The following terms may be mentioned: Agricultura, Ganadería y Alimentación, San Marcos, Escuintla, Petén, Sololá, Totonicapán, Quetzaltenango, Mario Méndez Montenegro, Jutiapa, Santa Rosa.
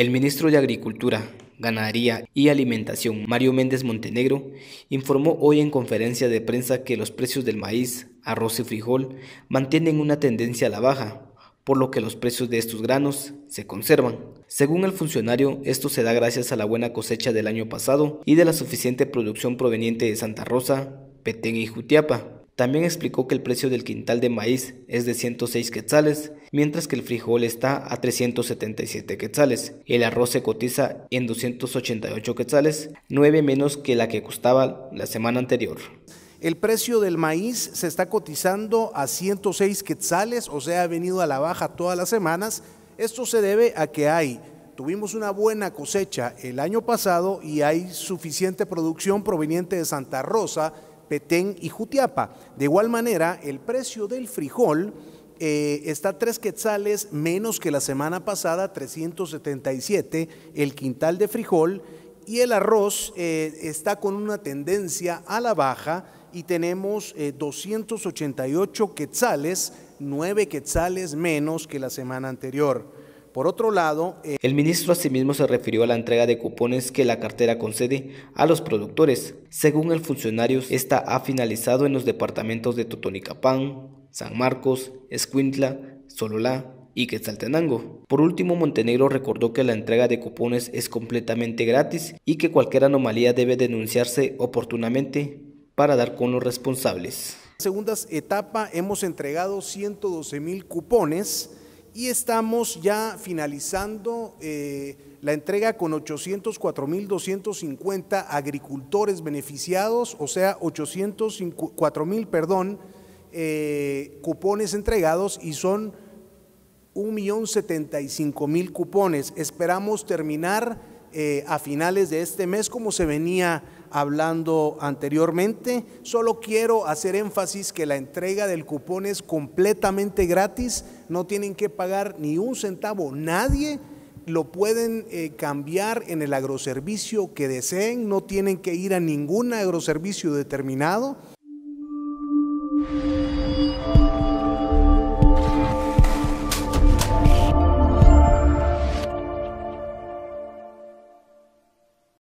El ministro de Agricultura, Ganadería y Alimentación, Mario Méndez Montenegro, informó hoy en conferencia de prensa que los precios del maíz, arroz y frijol mantienen una tendencia a la baja, por lo que los precios de estos granos se conservan. Según el funcionario, esto se da gracias a la buena cosecha del año pasado y de la suficiente producción proveniente de Santa Rosa, Petén y Jutiapa. También explicó que el precio del quintal de maíz es de 106 quetzales, mientras que el frijol está a 377 quetzales. El arroz se cotiza en 288 quetzales, 9 menos que la que costaba la semana anterior. El precio del maíz se está cotizando a 106 quetzales, o sea, ha venido a la baja todas las semanas. Esto se debe a que tuvimos una buena cosecha el año pasado y hay suficiente producción proveniente de Santa Rosa, Petén y Jutiapa. De igual manera, el precio del frijol está 3 quetzales menos que la semana pasada, 377 el quintal de frijol, y el arroz está con una tendencia a la baja y tenemos 288 quetzales, 9 quetzales menos que la semana anterior. Por otro lado, el ministro asimismo se refirió a la entrega de cupones que la cartera concede a los productores. Según el funcionario, esta ha finalizado en los departamentos de Totonicapán, San Marcos, Escuintla, Sololá y Quetzaltenango. Por último, Montenegro recordó que la entrega de cupones es completamente gratis y que cualquier anomalía debe denunciarse oportunamente para dar con los responsables. En la segunda etapa hemos entregado 112,000 cupones y estamos ya finalizando la entrega con 804,250 agricultores beneficiados, o sea, 804,000 cupones entregados, y son 1,075,000 cupones. Esperamos terminar a finales de este mes, como se venía hablando anteriormente. Solo quiero hacer énfasis que la entrega del cupón es completamente gratis, no tienen que pagar ni un centavo, nadie, lo pueden cambiar en el agroservicio que deseen, no tienen que ir a ningún agroservicio determinado.